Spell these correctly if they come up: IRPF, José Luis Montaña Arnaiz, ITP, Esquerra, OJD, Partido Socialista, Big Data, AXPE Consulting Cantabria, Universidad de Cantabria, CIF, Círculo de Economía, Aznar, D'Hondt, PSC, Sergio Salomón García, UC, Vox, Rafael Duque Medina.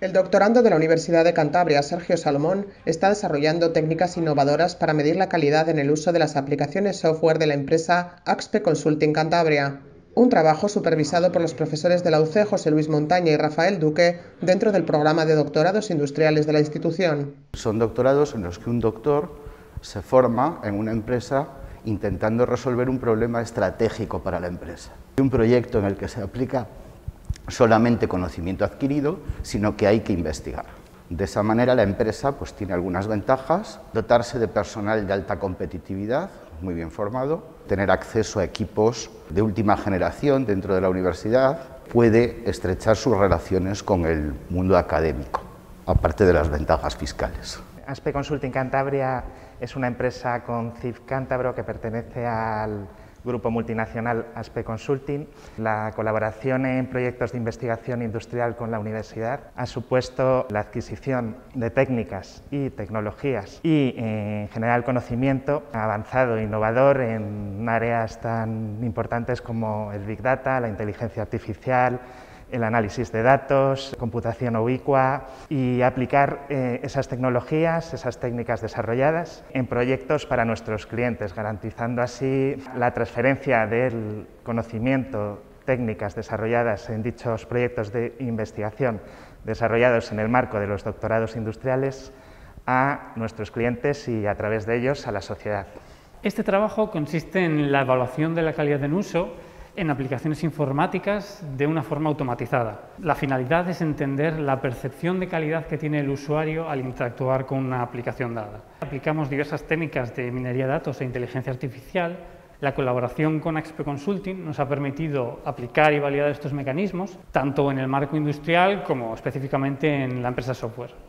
El doctorando de la Universidad de Cantabria, Sergio Salomón, está desarrollando técnicas innovadoras para medir la calidad en el uso de las aplicaciones software de la empresa AXPE Consulting Cantabria, un trabajo supervisado por los profesores de la UC José Luis Montaña y Rafael Duque dentro del programa de doctorados industriales de la institución. Son doctorados en los que un doctor se forma en una empresa intentando resolver un problema estratégico para la empresa. Un proyecto en el que se aplica solamente conocimiento adquirido, sino que hay que investigar. De esa manera la empresa pues, tiene algunas ventajas: dotarse de personal de alta competitividad, muy bien formado, tener acceso a equipos de última generación dentro de la universidad, puede estrechar sus relaciones con el mundo académico, aparte de las ventajas fiscales. AXPE Consulting Cantabria es una empresa con CIF cántabro que pertenece al grupo multinacional AXPE Consulting. La colaboración en proyectos de investigación industrial con la universidad ha supuesto la adquisición de técnicas y tecnologías y, en general, conocimiento avanzado e innovador en áreas tan importantes como el Big Data, la inteligencia artificial, el análisis de datos, computación ubicua y aplicar esas tecnologías, esas técnicas desarrolladas en proyectos para nuestros clientes, garantizando así la transferencia del conocimiento, técnicas desarrolladas en dichos proyectos de investigación desarrollados en el marco de los doctorados industriales a nuestros clientes y a través de ellos a la sociedad. Este trabajo consiste en la evaluación de la calidad en uso en aplicaciones informáticas de una forma automatizada. La finalidad es entender la percepción de calidad que tiene el usuario al interactuar con una aplicación dada. Aplicamos diversas técnicas de minería de datos e inteligencia artificial. La colaboración con AXPE Consulting nos ha permitido aplicar y validar estos mecanismos, tanto en el marco industrial como específicamente en la empresa software.